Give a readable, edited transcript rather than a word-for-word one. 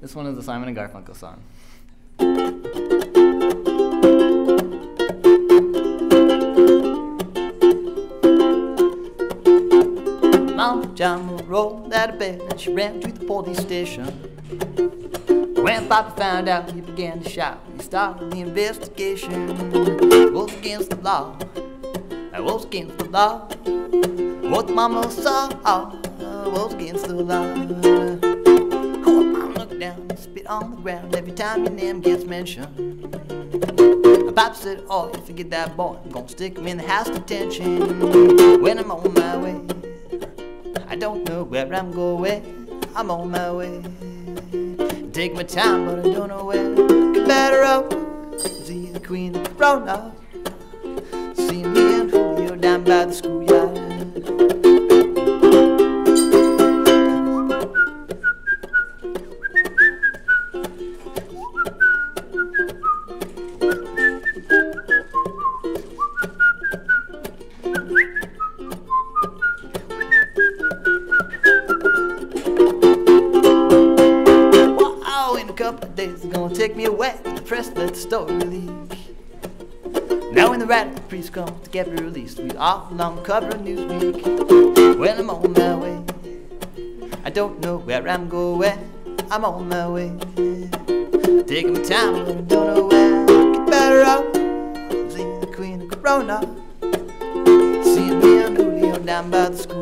This one is a Simon and Garfunkel song. Mom John rolled out of bed and she ran to the police station. When Papa found out, he began to shout. He started the investigation. It was against the law. It was against the law. What Mama saw was against the law. Spit on the ground every time your name gets mentioned. Pop said, oh, if you get that boy, I'm gonna stick him in the house detention. When I'm on my way, I don't know where I'm going. I'm on my way. Take my time, but I don't know where. Get better up. See the queen of Corona. See me and Julio down by the schoolyard. Couple of days, they're gonna take me away to the press, let the story leak. Now when the radical priest comes to get me released, we all along covering Newsweek. When I'm on my way, I don't know where I'm going. I'm on my way, taking my time, but I don't know where. Get better up, see the queen of Corona. See me and Julio down by the school.